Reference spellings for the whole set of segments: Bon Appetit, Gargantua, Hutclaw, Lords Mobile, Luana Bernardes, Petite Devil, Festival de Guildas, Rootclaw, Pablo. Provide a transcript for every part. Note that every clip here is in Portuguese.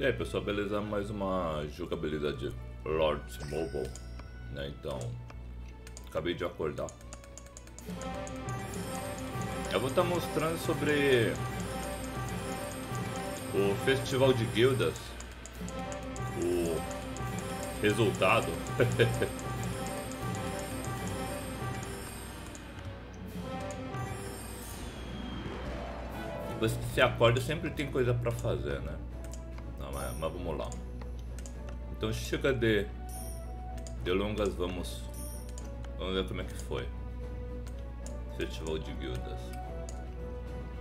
E aí pessoal, beleza? Mais uma jogabilidade de Lords Mobile, né? Então, acabei de acordar. Eu vou estar mostrando sobre o Festival de Guildas, o resultado. Depois que você acorda, sempre tem coisa pra fazer, né? Mas vamos lá. Então chega de delongas, vamos ver como é que foi. Festival de Guildas.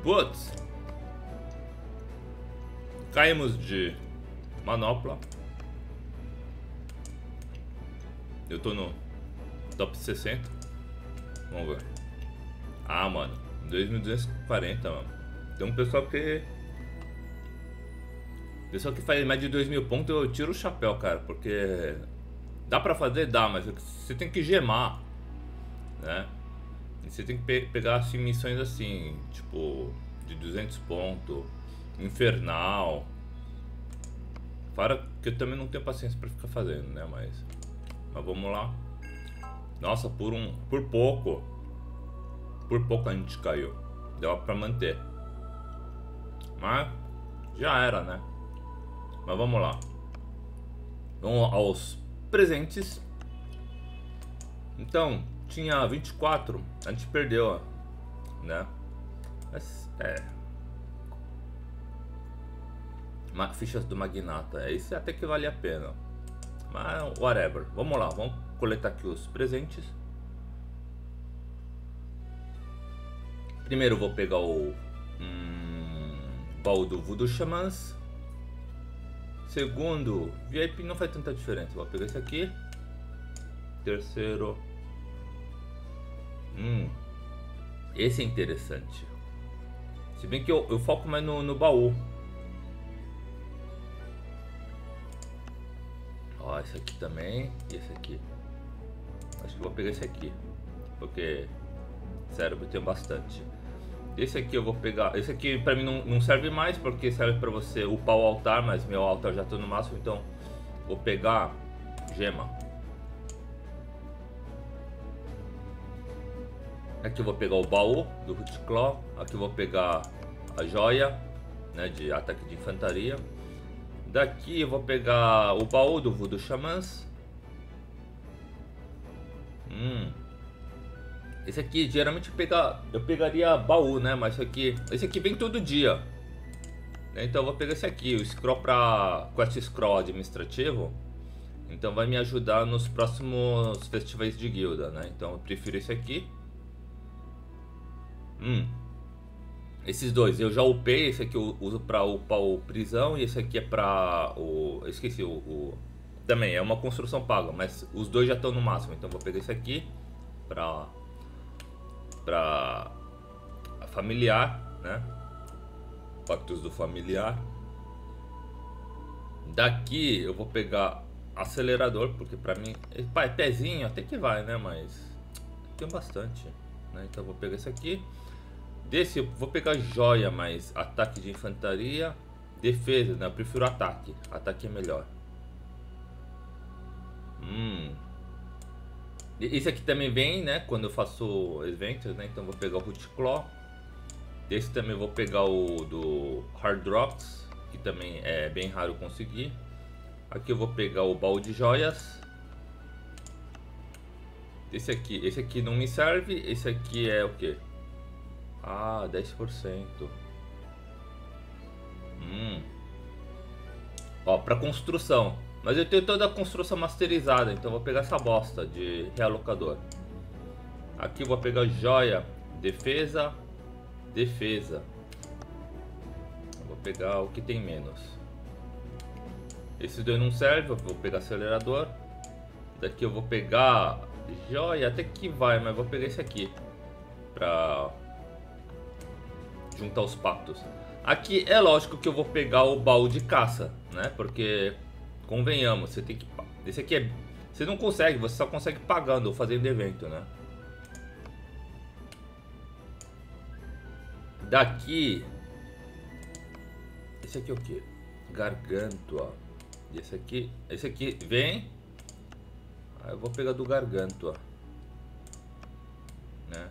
Putz! Caímos de manopla. Eu tô no top 60. Vamos ver. Ah, mano, 2240, mano. Tem um pessoal que... pessoal que faz mais de 2000 pontos, eu tiro o chapéu, cara, porque dá pra fazer, dá, mas você tem que gemar, né? E você tem que pegar assim, missões assim, tipo, de 200 pontos, infernal. Para que eu também não tenho paciência pra ficar fazendo, né? Mas vamos lá. Nossa, por pouco a gente caiu. Deu pra manter. Mas já era, né? Mas vamos lá. Vamos aos presentes. Então, tinha 24. A gente perdeu, ó, né? Mas, fichas do Magnata. Isso até que vale a pena. Mas, whatever. Vamos lá. Vamos coletar aqui os presentes. Primeiro vou pegar o baú do Voodoo Shamans. Segundo, VIP não faz tanta diferença. Vou pegar esse aqui. Terceiro. Esse é interessante. Se bem que eu foco mais no baú. Ó, esse aqui também. E esse aqui. Acho que vou pegar esse aqui. Porque cérebro tem bastante. Esse aqui eu vou pegar. Esse aqui pra mim não serve mais, porque serve pra você upar o altar, mas meu altar já tá no máximo, então vou pegar gema. Aqui eu vou pegar o baú do Hutclaw. Aqui eu vou pegar a joia, né, de ataque de infantaria. Daqui eu vou pegar o baú do Voodoo Shamans. Esse aqui, geralmente eu pegaria baú, né? Mas esse aqui vem todo dia. Então eu vou pegar esse aqui, o scroll pra quest scroll administrativo. Então vai me ajudar nos próximos festivais de guilda, né? Então eu prefiro esse aqui. Esses dois, eu já upei. Esse aqui eu uso pra upar o prisão. E esse aqui é pra o... eu esqueci, também é uma construção paga, mas os dois já estão no máximo. Então eu vou pegar esse aqui pra familiar, né? Pactos do familiar. Daqui eu vou pegar acelerador, porque pra mim, pai, pezinho até que vai, né? Mas tem bastante, né? Então eu vou pegar esse aqui. Desse eu vou pegar joia, mas ataque de infantaria, defesa, né? Eu prefiro ataque. Ataque é melhor. Esse aqui também vem, né? Quando eu faço eventos, né? Então vou pegar o Rootclaw. Desse também vou pegar o do Hard Rocks, que também é bem raro conseguir. Aqui eu vou pegar o baú de joias. Esse aqui não me serve. Esse aqui é o quê? Ah, 10%. Ó, pra construção. Mas eu tenho toda a construção masterizada, então vou pegar essa bosta de realocador. Aqui eu vou pegar joia, defesa, defesa. Eu vou pegar o que tem menos. Esses dois não servem, eu vou pegar acelerador. Daqui eu vou pegar joia, até que vai, mas vou pegar esse aqui pra juntar os pactos. Aqui é lógico que eu vou pegar o baú de caça, né? Porque... convenhamos, você tem que... esse aqui é... você não consegue, você só consegue pagando ou fazendo evento, né? Daqui... esse aqui é o quê? Gargantua. E esse aqui vem. Aí eu vou pegar do Gargantua, né?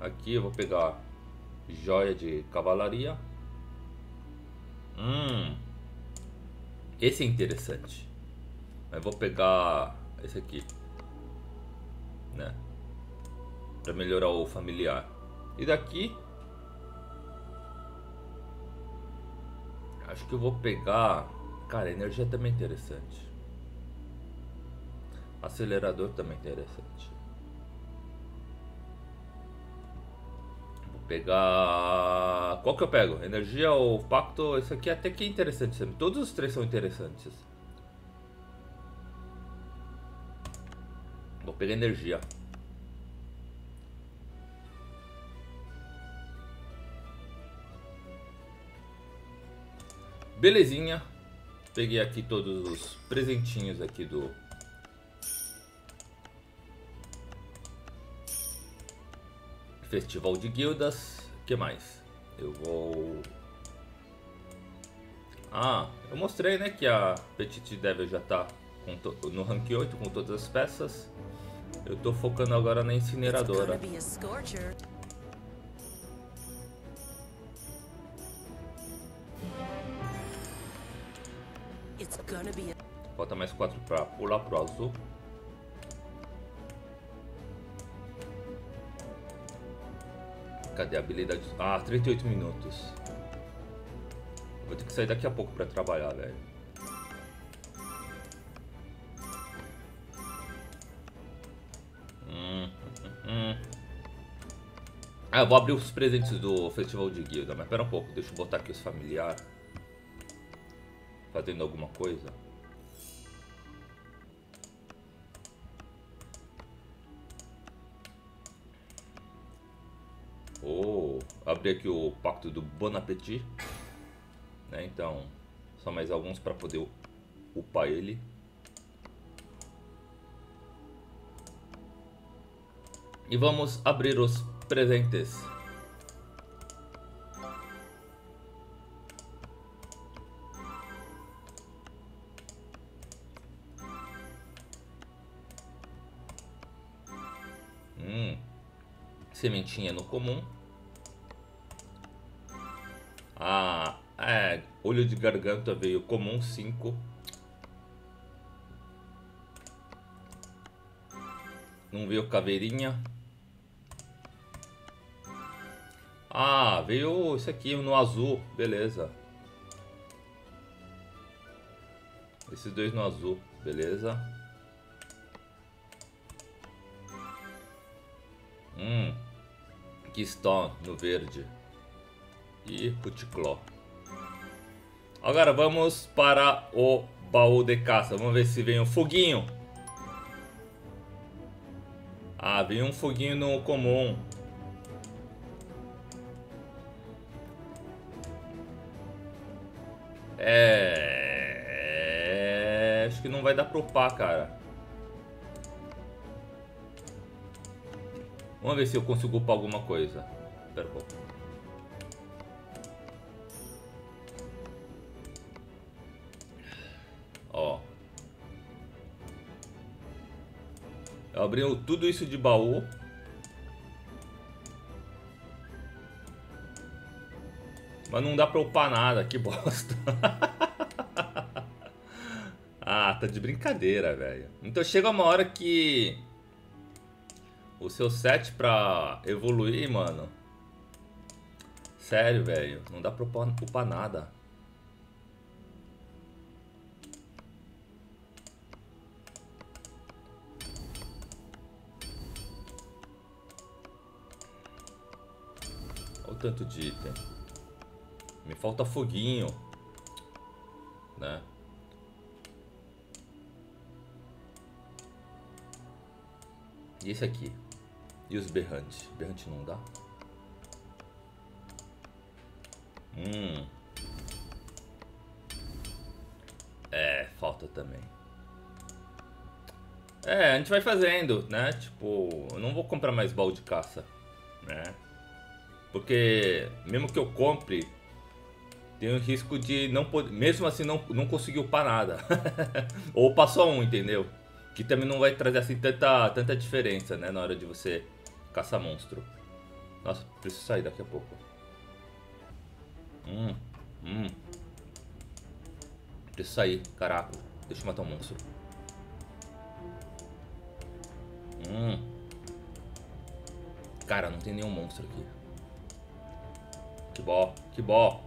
Aqui eu vou pegar joia de cavalaria. Esse é interessante. Mas vou pegar esse aqui, né? Pra melhorar o familiar. E daqui acho que eu vou pegar. Cara, energia também é interessante. Acelerador também é interessante. Vou pegar. Qual que eu pego? Energia ou pacto? Isso aqui até que é interessante. Todos os três são interessantes. Vou pegar energia. Belezinha. Peguei aqui todos os presentinhos aqui do... Festival de Guildas. O que mais? Eu vou... Ah, eu mostrei, né, que a Petite Devil já tá no rank 8 com todas as peças. Eu tô focando agora na incineradora. Falta mais 4 para pular pro azul. Cadê a habilidade? Ah, 38 minutos. Vou ter que sair daqui a pouco para trabalhar, velho. Ah, eu vou abrir os presentes do Festival de Guilda, mas pera um pouco, deixa eu botar aqui os familiares. Fazendo alguma coisa. Oh, abri aqui o pacto do Bon Appetit, né? Então, só mais alguns para poder upar ele. E vamos abrir os presentes. Sementinha no comum. Ah, é. Olho de garganta veio comum 5. Não veio caveirinha. Ah, veio esse aqui no azul. Beleza. Esses dois no azul. Beleza. Que estão no verde. E Hutclaw. Agora vamos para o baú de caça. Vamos ver se vem um foguinho. Ah, vem um foguinho no comum. Acho que não vai dar para upar, cara. Vamos ver se eu consigo upar alguma coisa. Espera um pouco. Ó. Eu abri tudo isso de baú. Mas não dá pra upar nada. Que bosta. Ah, tá de brincadeira, velho. Então chega uma hora que... O seu set pra evoluir, mano. Sério, velho. Não dá pra upar nada. Olha o tanto de item. Me falta foguinho, né? E esse aqui? E os berrantes? Berrante não dá? É, falta também. É, a gente vai fazendo, né? Tipo, eu não vou comprar mais baú de caça, né? Porque mesmo que eu compre, Tem o risco de não poder, mesmo assim não conseguiu parada. Ou passou um, entendeu? Que também não vai trazer assim tanta diferença, né? Na hora de você caçar monstro. Nossa, preciso sair daqui a pouco. Preciso sair, caraca. Deixa eu matar um monstro. Cara, não tem nenhum monstro aqui. Que bó, que bó.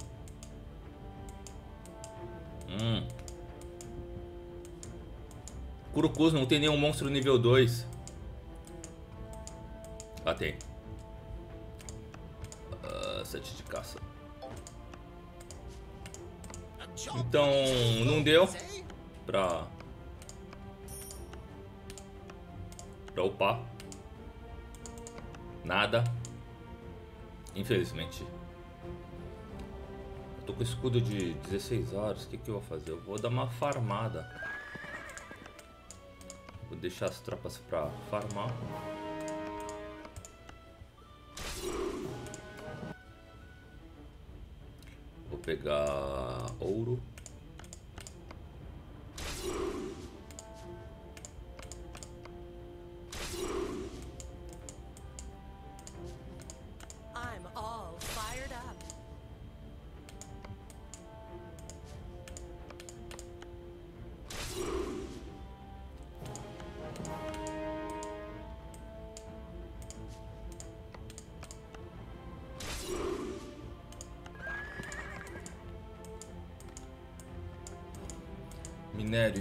Curucus, não tem nenhum monstro nível 2. Ah, tem. 7 de caça. Então, não deu pra upar. Nada. Infelizmente. Eu tô com escudo de 16 horas. O que que eu vou fazer? Eu vou dar uma farmada. Vou deixar as tropas pra farmar. Vou pegar ouro.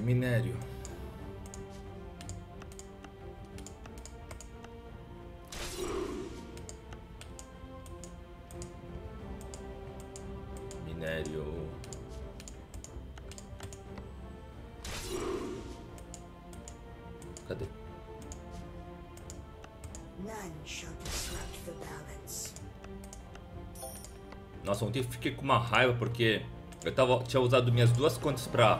Minério. Cadê? Nossa, ontem fiquei com uma raiva porque eu tinha usado minhas duas contas pra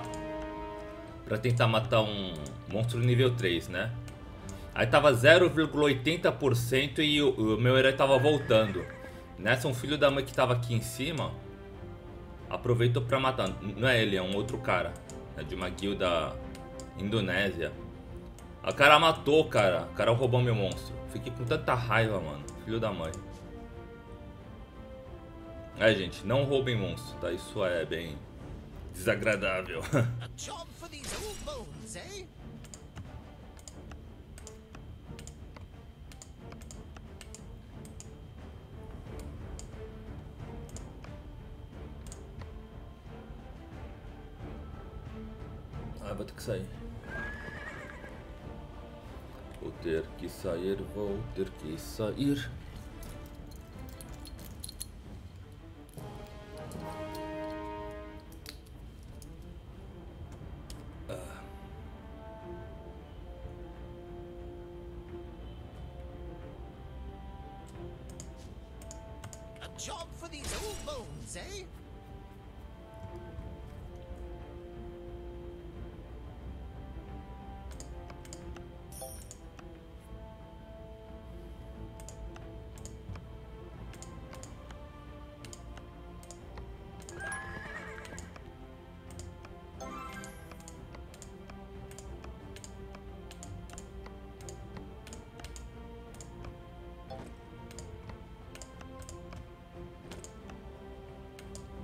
tentar matar um monstro nível 3, né? Aí tava 0,80% e o meu herói tava voltando. Nessa, um filho da mãe que tava aqui em cima aproveitou pra matar. Não é ele, é um outro cara. É de uma guilda indonésia. O cara matou, cara. O cara roubou meu monstro. Fiquei com tanta raiva, mano. Filho da mãe. É, gente, não roubem monstro, tá? Isso é bem desagradável. Ah, vou ter que sair. Vou ter que sair.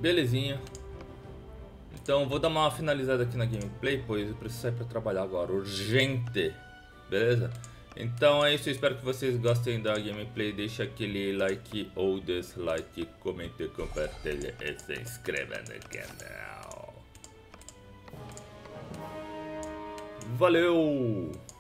Belezinha. Então vou dar uma finalizada aqui na gameplay, pois eu preciso sair para trabalhar agora, urgente. Beleza? Então é isso, eu espero que vocês gostem da gameplay. Deixa aquele like ou dislike, comente, compartilhe e se inscreva no canal. Valeu!